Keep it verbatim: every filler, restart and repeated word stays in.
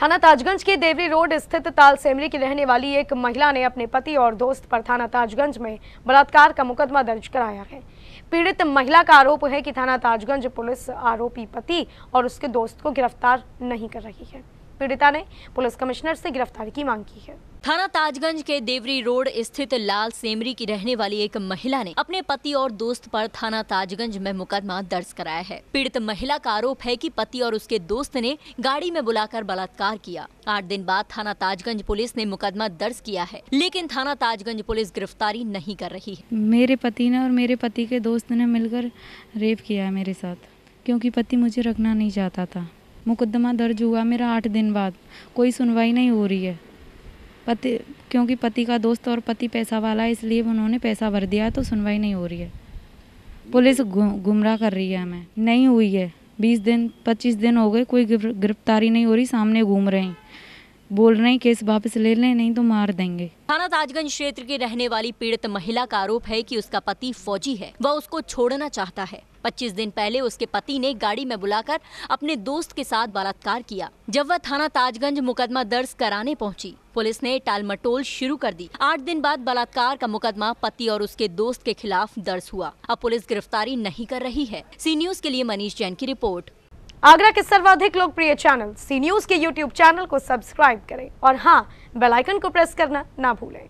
थाना ताजगंज के देवरी रोड स्थित तालसेमरी की रहने वाली एक महिला ने अपने पति और दोस्त पर थाना ताजगंज में बलात्कार का मुकदमा दर्ज कराया है। पीड़ित महिला का आरोप है कि थाना ताजगंज पुलिस आरोपी पति और उसके दोस्त को गिरफ्तार नहीं कर रही है। पीड़िता ने पुलिस कमिश्नर से गिरफ्तारी की मांग की है। थाना ताजगंज के देवरी रोड स्थित तालसेमरी की रहने वाली एक महिला ने अपने पति और दोस्त पर थाना ताजगंज में मुकदमा दर्ज कराया है। पीड़ित महिला का आरोप है कि पति और उसके दोस्त ने गाड़ी में बुलाकर बलात्कार किया। आठ दिन बाद थाना ताजगंज पुलिस ने मुकदमा दर्ज किया है, लेकिन थाना ताजगंज पुलिस गिरफ्तारी नहीं कर रही है। मेरे पति ने और मेरे पति के दोस्त ने मिलकर रेप किया है मेरे साथ, क्योंकि पति मुझे रखना नहीं चाहता था। मुकदमा दर्ज हुआ मेरा आठ दिन बाद, कोई सुनवाई नहीं हो रही है। पति, क्योंकि पति का दोस्त और पति पैसा वाला है, इसलिए उन्होंने पैसा भर दिया तो सुनवाई नहीं हो रही है। पुलिस गुमराह कर रही है हमें, नहीं हुई है। बीस दिन पच्चीस दिन हो गए, कोई गिरफ्तारी नहीं हो रही। सामने घूम रहे हैं, बोल रहे हैं केस वापस ले लें, नहीं तो मार देंगे। थाना ताजगंज क्षेत्र की रहने वाली पीड़ित महिला का आरोप है कि उसका पति फौजी है, वह उसको छोड़ना चाहता है। पच्चीस दिन पहले उसके पति ने गाड़ी में बुलाकर अपने दोस्त के साथ बलात्कार किया। जब वह थाना ताजगंज मुकदमा दर्ज कराने पहुंची, पुलिस ने टालमटोल शुरू कर दी। आठ दिन बाद बलात्कार का मुकदमा पति और उसके दोस्त के खिलाफ दर्ज हुआ। अब पुलिस गिरफ्तारी नहीं कर रही है। सी न्यूज के लिए मनीष जैन की रिपोर्ट। आगरा के सर्वाधिक लोकप्रिय चैनल सी न्यूज के यूट्यूब चैनल को सब्सक्राइब करें और हाँ, बेल आइकन को प्रेस करना ना भूलें।